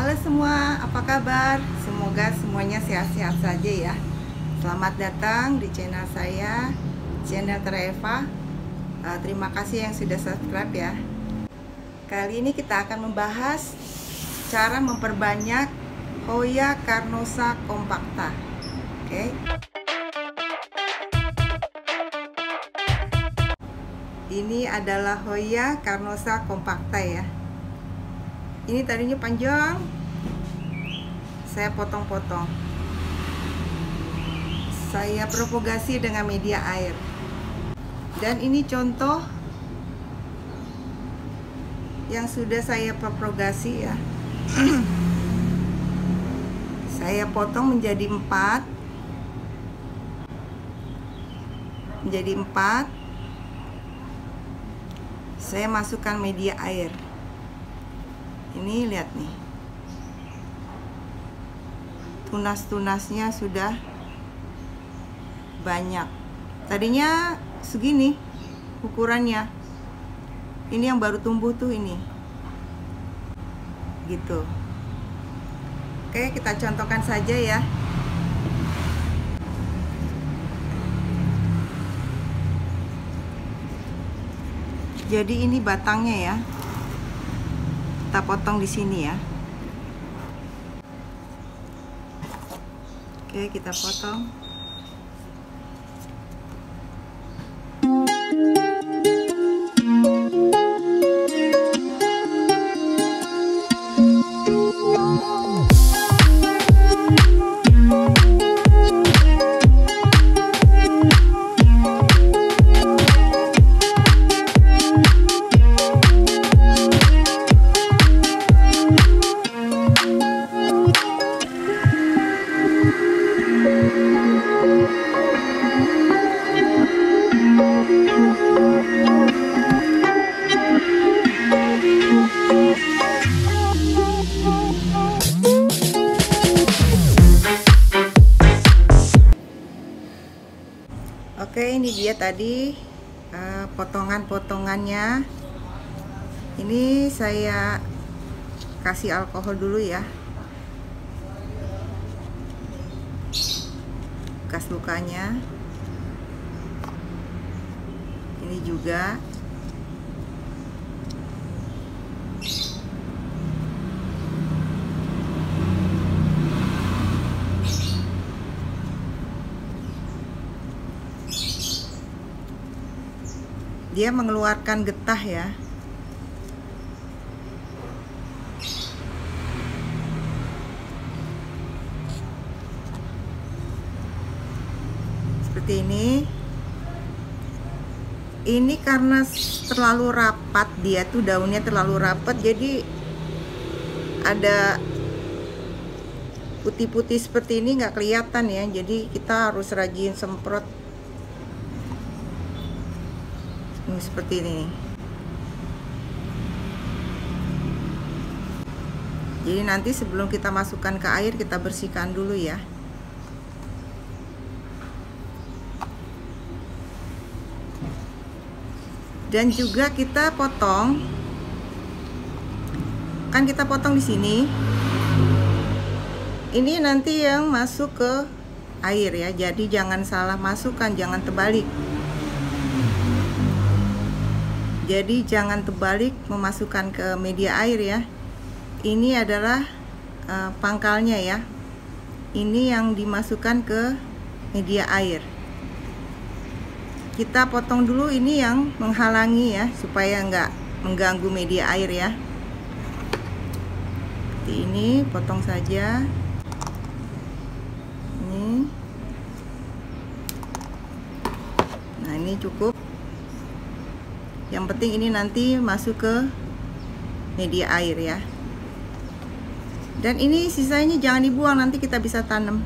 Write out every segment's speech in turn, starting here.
Halo semua, apa kabar? Semoga semuanya sehat-sehat saja ya. Selamat datang di channel saya, Channel Terra Eva. Terima kasih yang sudah subscribe ya. Kali ini kita akan membahas cara memperbanyak Hoya Carnosa Compacta. Oke. Ini adalah Hoya Carnosa Compacta ya. Ini tadinya panjang, saya potong-potong. Saya propagasi dengan media air. Dan ini contoh yang sudah saya propagasi ya. Saya potong menjadi 4. Saya masukkan media air. Ini lihat nih, tunas-tunasnya sudah banyak. Tadinya segini ukurannya, ini yang baru tumbuh tuh ini, gitu. Oke, kita contohkan saja ya. Jadi ini batangnya ya. Kita potong di sini ya. Oke, kita potong. Oke, ini dia tadi potongan-potongannya. Ini saya kasih alkohol dulu ya, bekas lukanya. Ini juga. Dia mengeluarkan getah ya. Seperti ini. Ini karena terlalu rapat, dia tuh daunnya terlalu rapat, jadi ada putih-putih seperti ini nggak kelihatan ya. Jadi kita harus rajin semprot. Seperti ini. Jadi nanti sebelum kita masukkan ke air, kita bersihkan dulu ya. Dan juga kita potong. Kan kita potong di sini. Ini nanti yang masuk ke air ya. Jadi jangan salah masukkan, jangan terbalik. Jadi jangan terbalik memasukkan ke media air ya. Ini adalah pangkalnya ya. Ini yang dimasukkan ke media air. Kita potong dulu ini yang menghalangi ya, supaya nggak mengganggu media air ya. Seperti ini, potong saja. Ini. Nah, ini cukup. Yang penting ini nanti masuk ke media air ya. Dan ini sisanya jangan dibuang, nanti kita bisa tanam.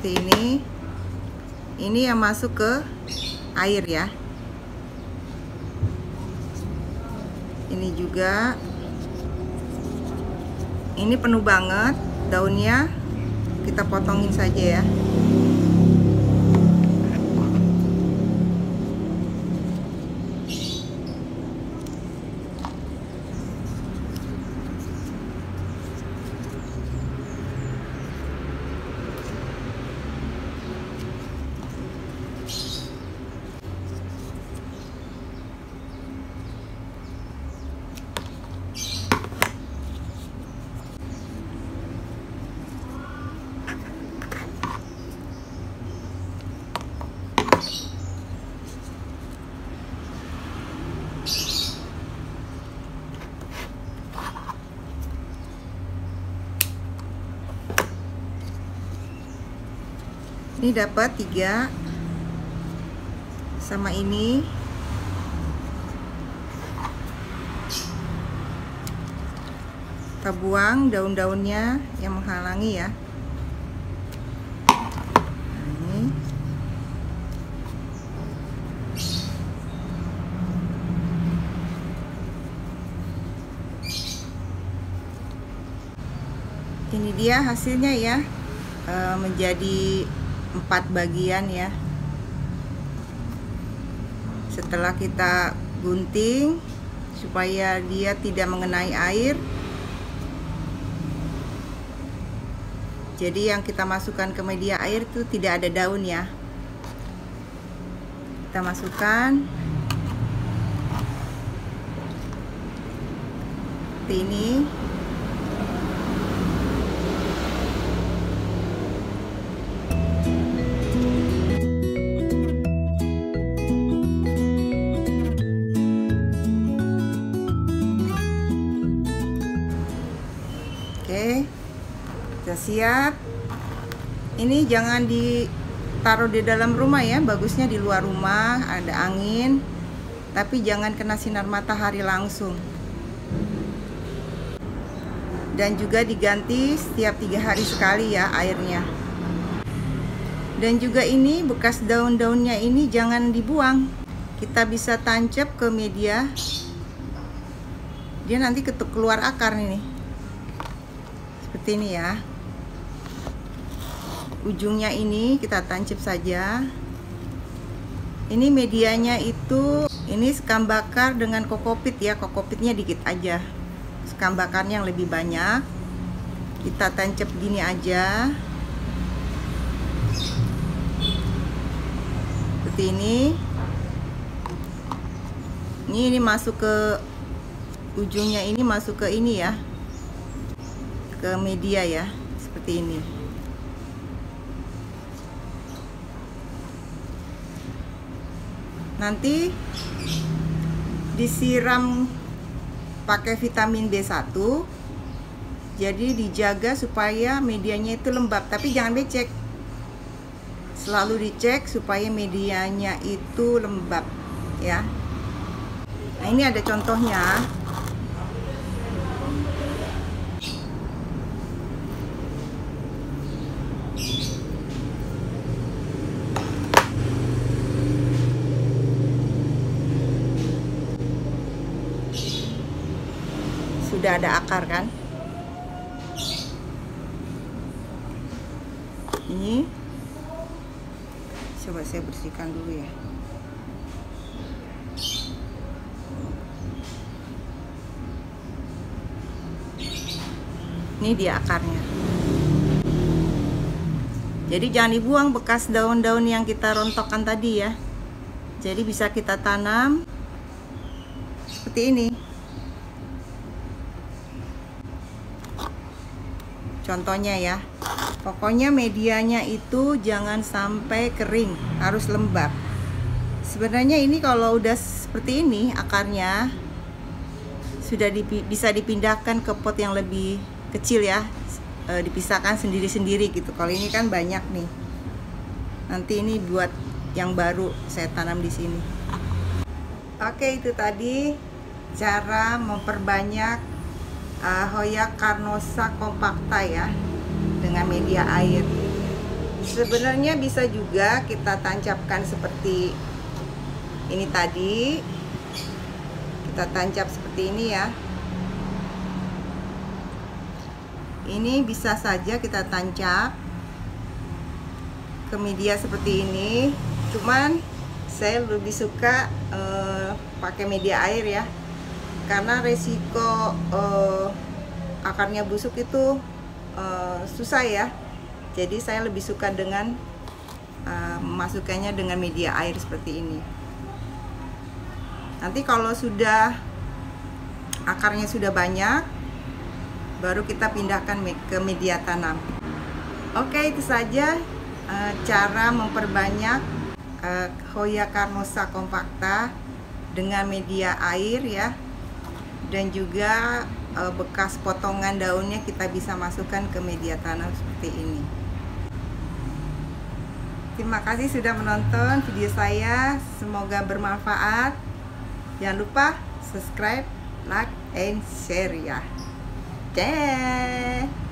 Seperti ini. Ini yang masuk ke air ya. Ini juga. Ini penuh banget daunnya, kita potongin saja ya. Ini dapat 3 sama ini. Kita buang daun-daunnya yang menghalangi ya. Ini. Ini dia hasilnya ya, menjadi 4 bagian ya. Setelah kita gunting supaya dia tidak mengenai air. Jadi yang kita masukkan ke media air itu tidak ada daun ya. Kita masukkan seperti ini. Siap. Ini jangan ditaruh di dalam rumah ya, bagusnya di luar rumah, ada angin, tapi jangan kena sinar matahari langsung. Dan juga diganti setiap 3 hari sekali ya airnya. Dan juga ini bekas daun-daunnya ini jangan dibuang, kita bisa tancap ke media, dia nanti keluar akar ini, seperti ini ya. Ujungnya ini kita tancap saja. Ini medianya itu ini sekam bakar dengan kokopit ya, kokopitnya dikit aja, sekam bakarnya yang lebih banyak. Kita tancap gini aja, seperti ini. Ini masuk ke ujungnya, ini masuk ke ini ya, ke media ya, seperti ini. Nanti disiram pakai vitamin B1, jadi dijaga supaya medianya itu lembab, tapi jangan becek. Selalu dicek supaya medianya itu lembab ya. Nah, ini ada contohnya. Sudah ada akar kan? Ini coba saya bersihkan dulu ya. Ini dia akarnya. Jadi jangan dibuang bekas daun-daun yang kita rontokkan tadi ya. Jadi bisa kita tanam seperti ini. Contohnya ya, pokoknya medianya itu jangan sampai kering, harus lembab. Sebenarnya ini kalau udah seperti ini akarnya sudah bisa dipindahkan ke pot yang lebih kecil ya, dipisahkan sendiri-sendiri gitu. Kalau ini kan banyak nih, nanti ini buat yang baru saya tanam di sini. Oke, itu tadi cara memperbanyak Hoya Carnosa Compacta ya, dengan media air. Sebenarnya bisa juga kita tancapkan seperti ini tadi. Kita tancap seperti ini ya. Ini bisa saja kita tancap ke media seperti ini. Cuman saya lebih suka pakai media air ya, karena resiko akarnya busuk itu susah ya. Jadi saya lebih suka dengan memasukkannya dengan media air seperti ini. Nanti kalau sudah akarnya sudah banyak, baru kita pindahkan ke media tanam. Oke, itu saja cara memperbanyak Hoya Carnosa Compacta dengan media air ya. Dan juga bekas potongan daunnya kita bisa masukkan ke media tanam seperti ini. Terima kasih sudah menonton video saya. Semoga bermanfaat. Jangan lupa subscribe, like, and share ya. Dadah.